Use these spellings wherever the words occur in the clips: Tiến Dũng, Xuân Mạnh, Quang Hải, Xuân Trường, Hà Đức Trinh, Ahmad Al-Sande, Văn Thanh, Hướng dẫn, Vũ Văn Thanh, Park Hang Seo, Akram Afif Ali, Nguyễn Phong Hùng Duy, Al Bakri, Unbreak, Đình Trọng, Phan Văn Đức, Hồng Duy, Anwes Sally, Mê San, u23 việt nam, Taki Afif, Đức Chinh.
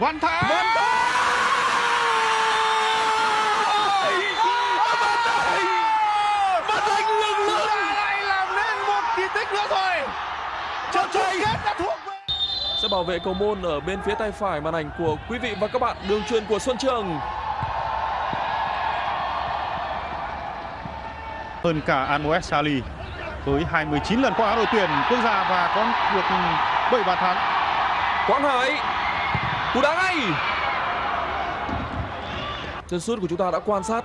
Văn Thanh. Văn Thanh. Văn Thanh ngừng lưng. Chúng lại làm nên một kỳ tích nữa rồi. Trận chung kết đã thuộc về. Sẽ bảo vệ cầu môn ở bên phía tay phải màn ảnh của quý vị và các bạn. Đường chuyền của Xuân Trường. Hơn cả Anwes Sally với 29 lần qua đội tuyển quốc gia và có được 7 bàn thắng. Quang Hải, cú đá ngay. Chân sút của chúng ta đã quan sát.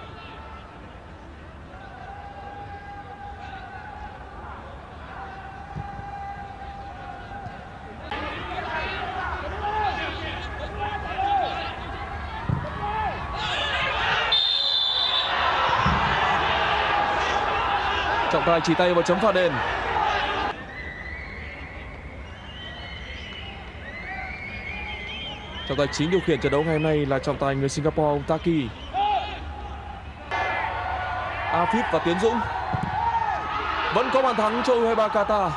Trọng tài chỉ tay vào chấm phạt đền. Trọng tài chính điều khiển trận đấu ngày hôm nay là trọng tài người Singapore, ông Taki. Afif và Tiến Dũng. Vẫn có bàn thắng cho U23 Qatar.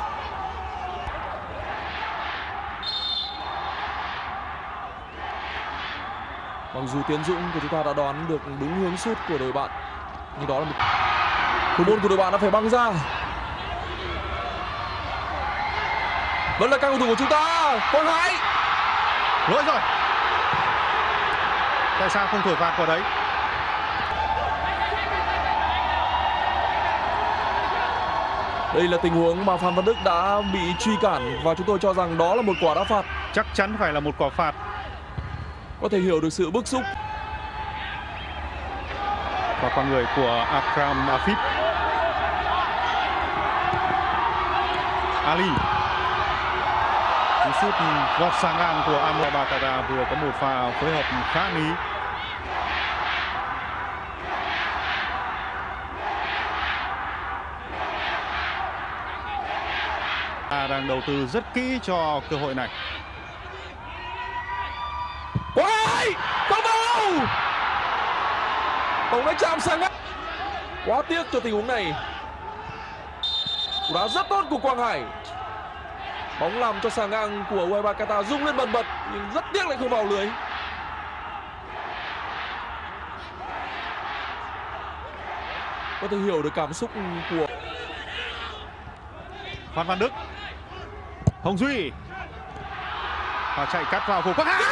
Mặc dù Tiến Dũng của chúng ta đã đoán được đúng hướng sút của đội bạn, nhưng đó là một thủ môn của đội bạn đã phải băng ra. Vẫn là các cầu thủ của chúng ta. Quang Hải. Lỗi rồi. Tại sao không thổi phạt vào đấy? Đây là tình huống mà Phan Văn Đức đã bị truy cản và chúng tôi cho rằng đó là một quả đá phạt. Chắc chắn phải là một quả phạt. Có thể hiểu được sự bức xúc và con người của Akram Afif Ali. Cú sút vọt sang ngang của U23 Qatar vừa có một pha phối hợp khá lý. Đang đầu tư rất kỹ cho cơ hội này. Quay! Có bóng! Bóng đã chạm sang ngang. Quá tiếc cho tình huống này. Cú đá rất tốt của Quang Hải. Bóng làm cho xà ngang của U23 Qatar rung lên bần bật, nhưng rất tiếc lại không vào lưới. Có thể hiểu được cảm xúc của Phan Văn Đức. Hồng Duy và chạy cắt vào của Quang Hải. Lần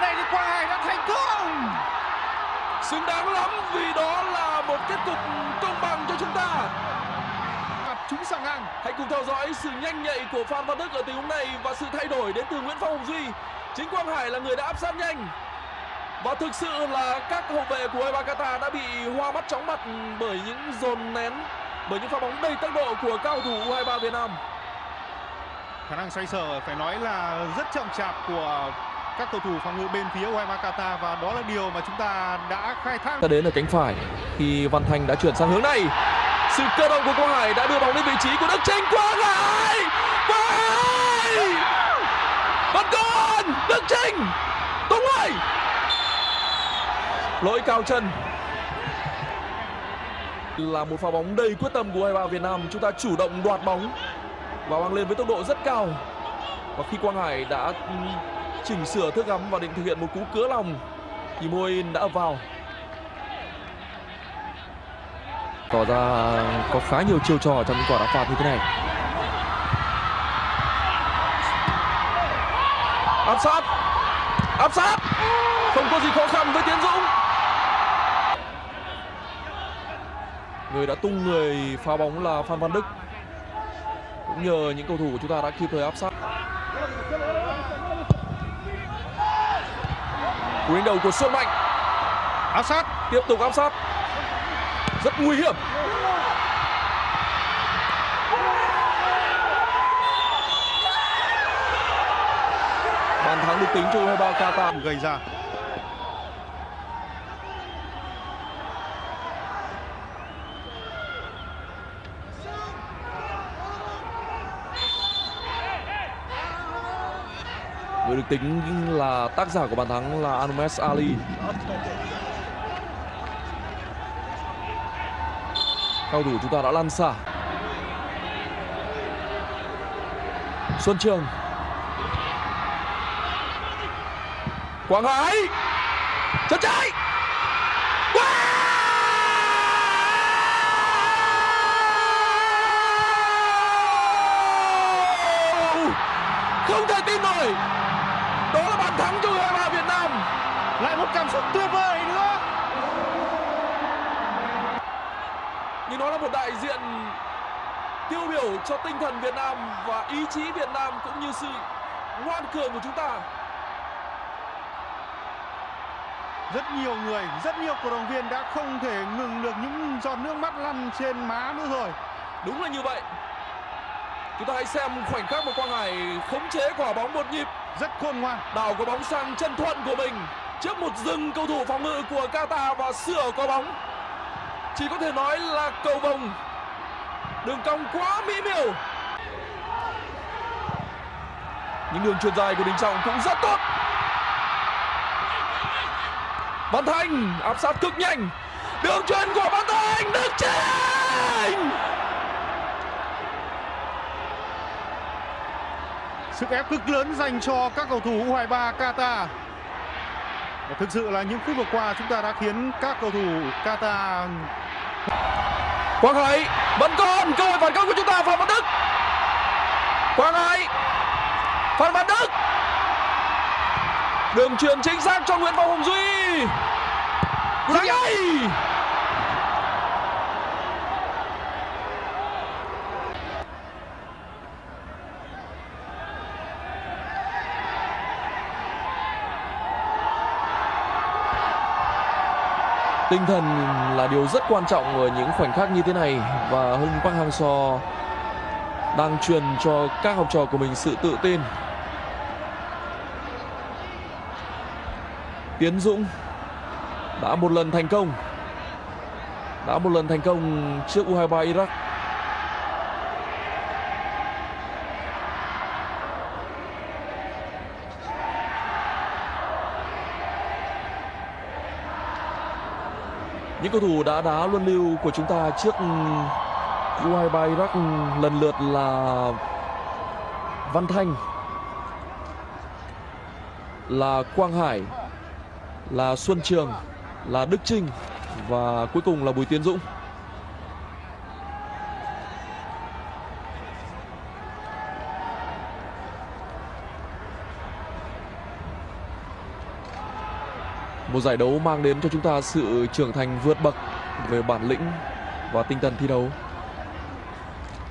này thì Quang Hải đã thành công. Xứng đáng lắm vì đó là một kết cục công bằng cho chúng ta. Chúng sẵn ngang. Hãy cùng theo dõi sự nhanh nhạy của Phan Văn Đức ở tình huống này và sự thay đổi đến từ Nguyễn Phong Hùng Duy. Chính Quang Hải là người đã áp sát nhanh. Và thực sự là các hậu vệ của U23 Qatar đã bị hoa mắt chóng mặt bởi những dồn nén, bởi những pha bóng đầy tốc độ của cao thủ U23 Việt Nam. Khả năng xoay sở phải nói là rất chậm chạp của các cầu thủ phòng ngự bên phía U23 Qatar và đó là điều mà chúng ta đã khai thác. Ta đến ở cánh phải khi Văn Thanh đã chuyển sang hướng này. Sự cơ động của Quang Hải đã đưa bóng đến vị trí của Đức Chinh. Quang Hải! Quang Hải! Vẫn còn! Đức Chinh! Đúng rồi! Lỗi cao chân. Là một pha bóng đầy quyết tâm của U23 Việt Nam. Chúng ta chủ động đoạt bóng và mang lên với tốc độ rất cao. Và khi Quang Hải đã chỉnh sửa thước ngắm và định thực hiện một cú cứa lòng thì môi đã ập vào. Tỏ ra có khá nhiều chiêu trò trong những quả đá phạt như thế này. Áp sát, áp sát, không có gì khó khăn với Tiến Dũng, người đã tung người phá bóng là Phan Văn Đức. Cũng nhờ những cầu thủ của chúng ta đã kịp thời áp sát. Cú đánh đầu của Xuân Mạnh. Áp sát, tiếp tục áp sát. Rất nguy hiểm. Bàn thắng được tính cho U23 Qatar gây ra. Người được tính là tác giả của bàn thắng là Anwes Ali. Cầu thủ chúng ta đã lăn xả. Xuân Trường. Quang Hải. Chân trái. Wow! Không thể tin nổi. Đó là bàn thắng cho người U23 Việt Nam. Lại một cảm xúc tuyệt vời nữa. Nhưng nó là một đại diện tiêu biểu cho tinh thần Việt Nam và ý chí Việt Nam cũng như sự ngoan cường của chúng ta. Rất nhiều người, rất nhiều cổ động viên đã không thể ngừng được những giọt nước mắt lăn trên má nữa rồi. Đúng là như vậy. Chúng ta hãy xem khoảnh khắc mà Quang Hải khống chế quả bóng một nhịp. Rất khôn ngoan. Đảo quả bóng sang chân thuận của mình trước một dừng cầu thủ phòng ngự của Qatar và sửa quả bóng. Chỉ có thể nói là cầu vồng. Đường cong quá mỹ miều. Những đường chuyền dài của Đình Trọng cũng rất tốt. Văn Thanh áp sát cực nhanh. Đường chuyền của Văn Thanh, Đức Chinh. Sức ép cực lớn dành cho các cầu thủ U23 Qatar. Và thực sự là những phút vừa qua chúng ta đã khiến các cầu thủ Qatar. Quang Hải vẫn còn cơ hội phản công của chúng ta. Phan Văn Đức. Quang Hải. Phan Văn Đức. Đường chuyền chính xác cho Nguyễn Phong Hùng Duy. Cú ngay. Tinh thần là điều rất quan trọng ở những khoảnh khắc như thế này. Và huấn luyện viên Park Hang Seo đang truyền cho các học trò của mình sự tự tin. Tiến Dũng đã một lần thành công. Trước U23 Iraq. Những cầu thủ đã đá luân lưu của chúng ta trước U23 Iraq lần lượt là Văn Thanh, là Quang Hải, là Xuân Trường, là Đức Chinh và cuối cùng là Bùi Tiến Dũng. Một giải đấu mang đến cho chúng ta sự trưởng thành vượt bậc về bản lĩnh và tinh thần thi đấu.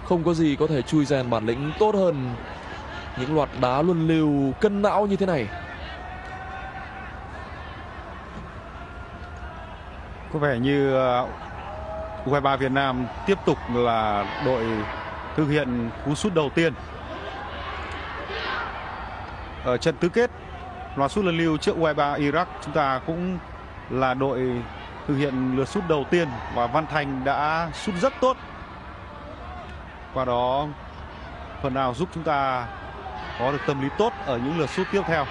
Không có gì có thể chui rèn bản lĩnh tốt hơn những loạt đá luân lưu cân não như thế này. Có vẻ như U23 Việt Nam tiếp tục là đội thực hiện cú sút đầu tiên ở trận tứ kết. Loạt sút lần lưu trước U23 Iraq chúng ta cũng là đội thực hiện lượt sút đầu tiên và Văn Thành đã sút rất tốt. Qua đó phần nào giúp chúng ta có được tâm lý tốt ở những lượt sút tiếp theo.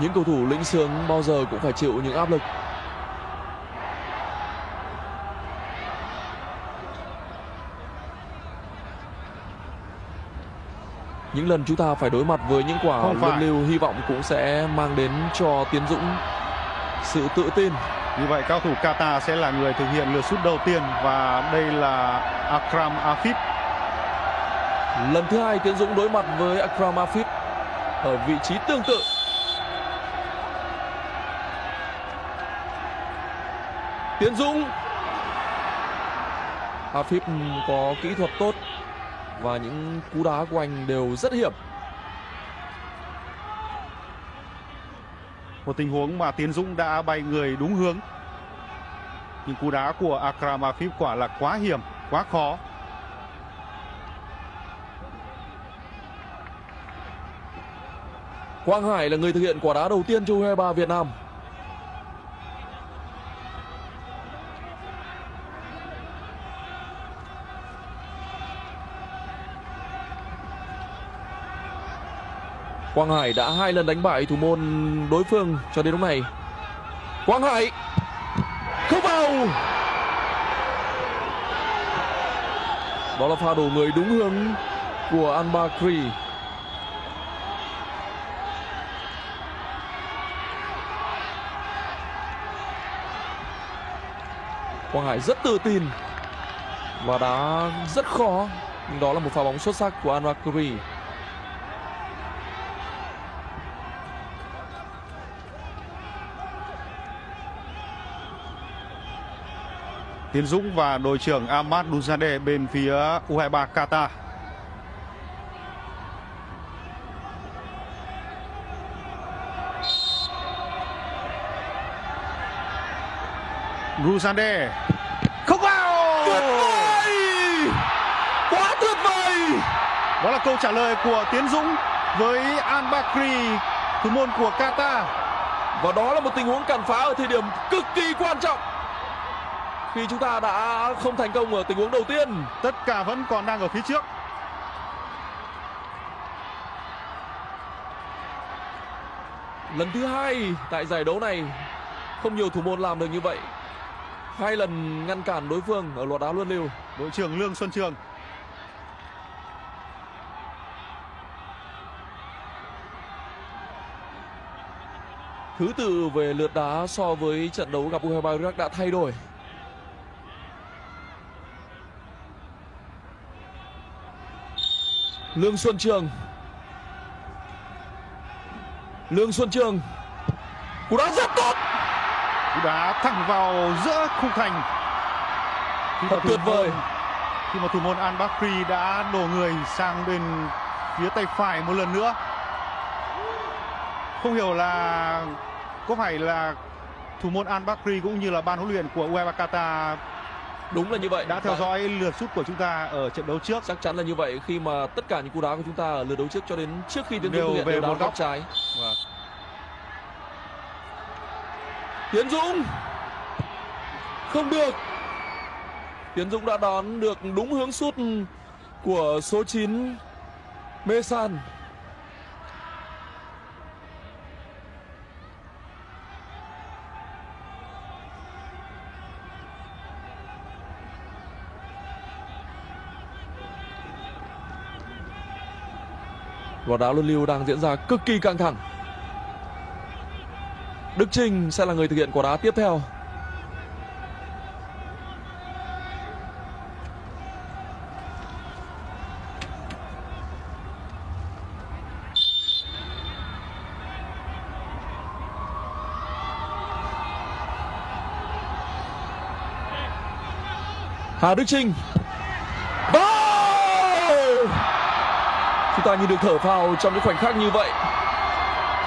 Những cầu thủ lĩnh sướng bao giờ cũng phải chịu những áp lực. Những lần chúng ta phải đối mặt với những quả luân lưu, hy vọng cũng sẽ mang đến cho Tiến Dũng sự tự tin. Như vậy cao thủ Qatar sẽ là người thực hiện lượt sút đầu tiên và đây là Akram Afif. Lần thứ hai Tiến Dũng đối mặt với Akram Afif ở vị trí tương tự. Tiến Dũng. Afif có kỹ thuật tốt và những cú đá của anh đều rất hiểm. Một tình huống mà Tiến Dũng đã bay người đúng hướng. Nhưng cú đá của Akram Afif quả là quá hiểm, quá khó. Quang Hải là người thực hiện quả đá đầu tiên cho U23 Việt Nam. Quang Hải đã hai lần đánh bại thủ môn đối phương cho đến lúc này. Quang Hải không vào. Đó là pha đổ người đúng hướng của Al Bakri. Quang Hải rất tự tin và đá rất khó. Nhưng đó là một pha bóng xuất sắc của Al Bakri. Tiến Dũng và đội trưởng Ahmad Al-Sande bên phía U23 Qatar. Al-Sande không vào. Tuyệt vời, quá tuyệt vời. Đó là câu trả lời của Tiến Dũng với Al Bakri, thủ môn của Qatar. Và đó là một tình huống cản phá ở thời điểm cực kỳ quan trọng. Khi chúng ta đã không thành công ở tình huống đầu tiên, tất cả vẫn còn đang ở phía trước. Lần thứ hai tại giải đấu này, không nhiều thủ môn làm được như vậy. Hai lần ngăn cản đối phương ở loạt đá luân lưu. Đội trưởng Lương Xuân Trường. Thứ tự về lượt đá so với trận đấu gặp U23 Iraq đã thay đổi. Lương Xuân Trường. Lương Xuân Trường. Cú đá rất tốt. Cú đá thẳng vào giữa khung thành. Thật tuyệt vời. Khi mà thủ môn Al Bakri đã đổ người sang bên phía tay phải một lần nữa. Không hiểu là có phải là thủ môn Al Bakri cũng như là ban huấn luyện của U23 Qatar. Đúng là như vậy. Đã theo dõi lượt sút của chúng ta ở trận đấu trước. Chắc chắn là như vậy, khi mà tất cả những cú đá của chúng ta ở lượt đấu trước cho đến trước khi Tiến Dũng thực hiện đá góc trái. Vâng. Tiến Dũng không được. Tiến Dũng đã đón được đúng hướng sút của số 9 Mê San. Và đá luân lưu đang diễn ra cực kỳ căng thẳng. Đức Chinh sẽ là người thực hiện quả đá tiếp theo. Hà Đức Trinh. Chúng ta như được thở phào trong những khoảnh khắc như vậy,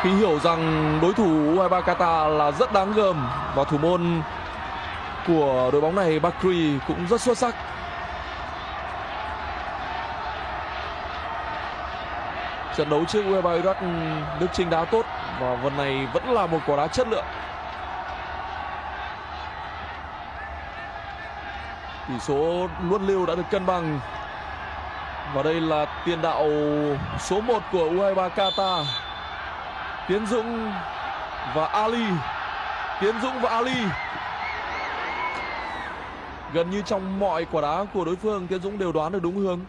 khi hiểu rằng đối thủ U23 Qatar là rất đáng gờm và thủ môn của đội bóng này Bakri cũng rất xuất sắc. Trận đấu trước U23 Iraq, Đức Chinh đá tốt và vần này vẫn là một quả đá chất lượng. Tỷ số luân lưu đã được cân bằng. Và đây là tiền đạo số 1 của U23 Qatar, Tiến Dũng và Ali. Tiến Dũng và Ali. Gần như trong mọi quả đá của đối phương, Tiến Dũng đều đoán được đúng hướng.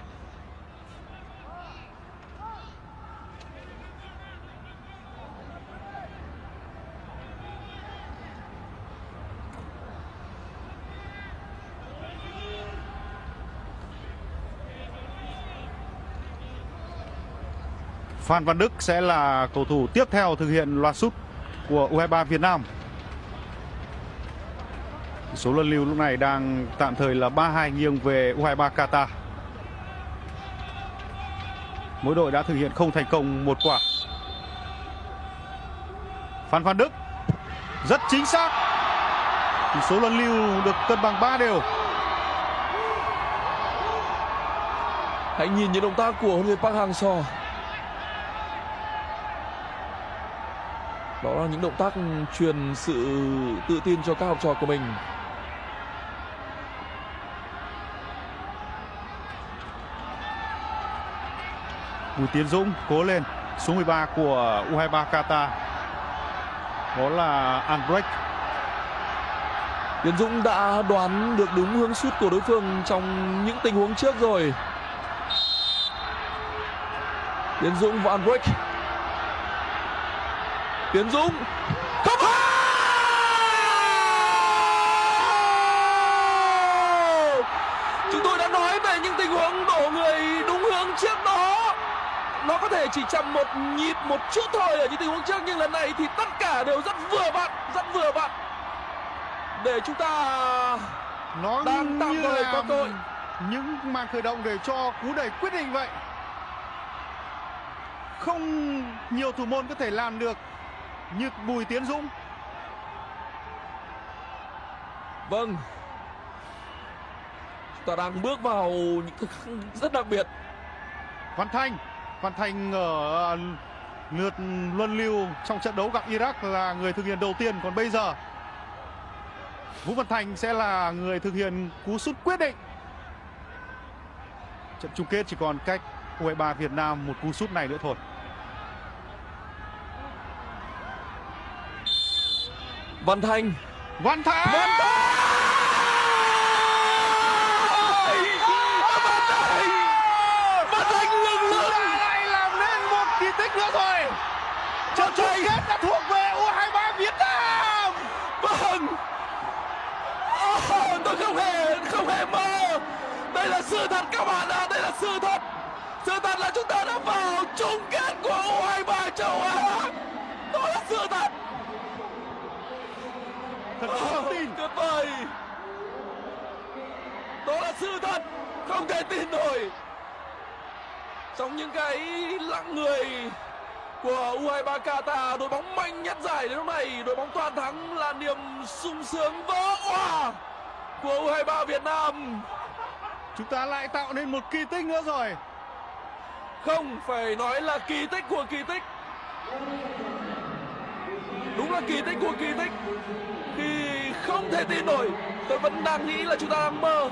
Phan Văn Đức sẽ là cầu thủ tiếp theo thực hiện loạt sút của U23 Việt Nam. Số luân lưu lúc này đang tạm thời là 3-2 nghiêng về U23 Qatar. Mỗi đội đã thực hiện không thành công một quả. Phan Văn Đức rất chính xác. Số luân lưu được cân bằng 3 đều. Hãy nhìn những động tác của huấn luyện Park Hang Seo. Đó là những động tác truyền sự tự tin cho các học trò của mình. Bùi Tiến Dũng cố lên. số 13 của U23 Qatar, đó là Unbreak. Tiến Dũng đã đoán được đúng hướng sút của đối phương trong những tình huống trước rồi. Tiến Dũng và Unbreak. Tiến Dũng không hay. Chúng tôi đã nói về những tình huống đổ người đúng hướng trước đó, nó có thể chỉ chậm một nhịp một chút thôi ở những tình huống trước, nhưng lần này thì tất cả đều rất vừa vặn để chúng ta nó đang tạm thời có tội. Những màn khởi động để cho cú đẩy quyết định vậy, không nhiều thủ môn có thể làm được như Bùi Tiến Dũng. Vâng, chúng ta đang bước vào những thực rất đặc biệt. Văn Thanh ở lượt luân lưu trong trận đấu gặp Iraq là người thực hiện đầu tiên, còn bây giờ Vũ Văn Thanh sẽ là người thực hiện cú sút quyết định. Trận chung kết chỉ còn cách U23 Việt Nam một cú sút này nữa thôi. Văn Thanh! Văn Thanh ngừng lưng lại làm nên một kỳ tích nữa rồi. Trận chung kết đã thuộc về U23 Việt Nam. Vâng, tôi không hề mơ. Đây là sự thật các bạn ạ, đây là sự thật. Sự thật là chúng ta đã vào chung kết của U23 châu Á. Đó là sự thật. Thật không tin, tuyệt vời. Đó là sự thật, không thể tin nổi. Trong những cái lặng người của U23 Qatar, đội bóng mạnh nhất giải đến lúc này, đội bóng toàn thắng là niềm sung sướng vỡ òa của U23 Việt Nam. Chúng ta lại tạo nên một kỳ tích nữa rồi. Không phải nói là kỳ tích của kỳ tích. Đúng là kỳ tích của kỳ tích. Khi không thể tin nổi, tôi vẫn đang nghĩ là chúng ta đang mơ.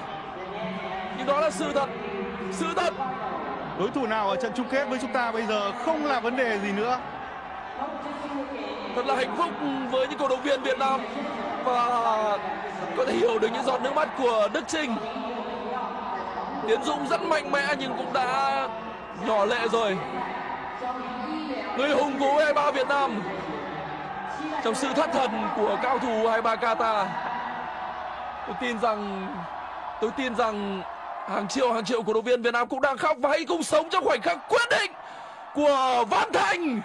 Nhưng đó là sự thật. Sự thật. Đối thủ nào ở trận chung kết với chúng ta bây giờ không là vấn đề gì nữa. Thật là hạnh phúc với những cổ động viên Việt Nam. Và có thể hiểu được những giọt nước mắt của Đức Chinh. Tiến Dũng rất mạnh mẽ nhưng cũng đã nhỏ lệ rồi. Người hùng của U23 Việt Nam trong sự thất thần của cao thủ U23 Qatar. Tôi tin rằng hàng triệu cổ động viên Việt Nam cũng đang khóc và hãy cùng sống trong khoảnh khắc quyết định của Văn Thanh.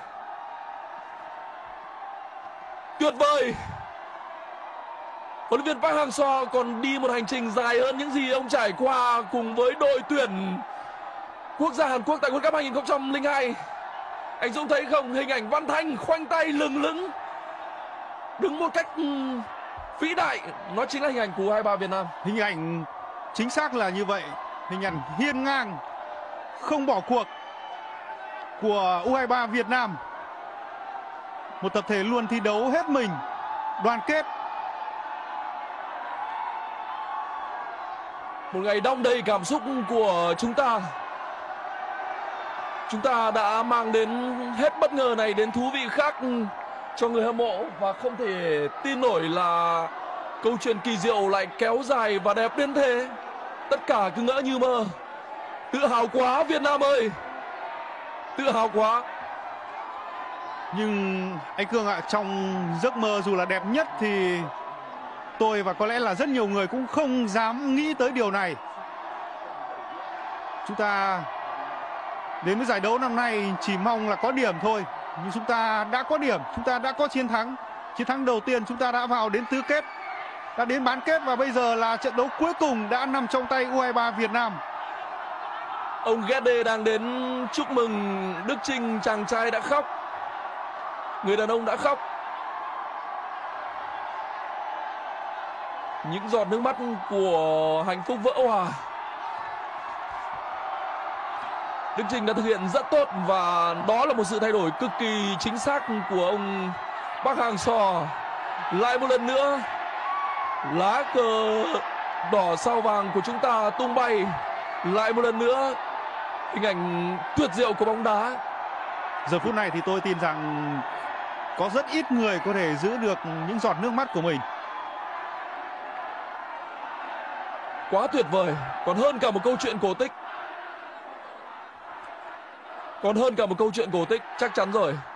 Tuyệt vời. Huấn luyện viên Park Hang Seo còn đi một hành trình dài hơn những gì ông trải qua cùng với đội tuyển quốc gia Hàn Quốc tại World Cup 2002. Anh Dũng thấy không, hình ảnh Văn Thanh khoanh tay lừng lững đứng một cách vĩ đại, nó chính là hình ảnh của U23 Việt Nam. Hình ảnh chính xác là như vậy, hình ảnh hiên ngang không bỏ cuộc của U23 Việt Nam. Một tập thể luôn thi đấu hết mình, đoàn kết. Một ngày đong đầy cảm xúc của chúng ta. Chúng ta đã mang đến hết bất ngờ này đến thú vị khác cho người hâm mộ. Và không thể tin nổi là câu chuyện kỳ diệu lại kéo dài và đẹp đến thế. Tất cả cứ ngỡ như mơ. Tự hào quá Việt Nam ơi, tự hào quá. Nhưng anh Cương ạ, trong giấc mơ dù là đẹp nhất thì tôi và có lẽ là rất nhiều người cũng không dám nghĩ tới điều này. Chúng ta đến với giải đấu năm nay chỉ mong là có điểm thôi. Nhưng chúng ta đã có điểm, chúng ta đã có chiến thắng. Chiến thắng đầu tiên, chúng ta đã vào đến tứ kết, đã đến bán kết và bây giờ là trận đấu cuối cùng đã nằm trong tay U23 Việt Nam. Ông Ghede đang đến chúc mừng Đức Chinh, chàng trai đã khóc. Người đàn ông đã khóc. Những giọt nước mắt của hạnh phúc vỡ òa. Đức Chinh đã thực hiện rất tốt và đó là một sự thay đổi cực kỳ chính xác của ông Park Hang Seo. Lại một lần nữa, lá cờ đỏ sao vàng của chúng ta tung bay. Lại một lần nữa, hình ảnh tuyệt diệu của bóng đá Giờ phút này thì tôi tin rằng có rất ít người có thể giữ được những giọt nước mắt của mình. Quá tuyệt vời, còn hơn cả một câu chuyện cổ tích. Chắc chắn rồi.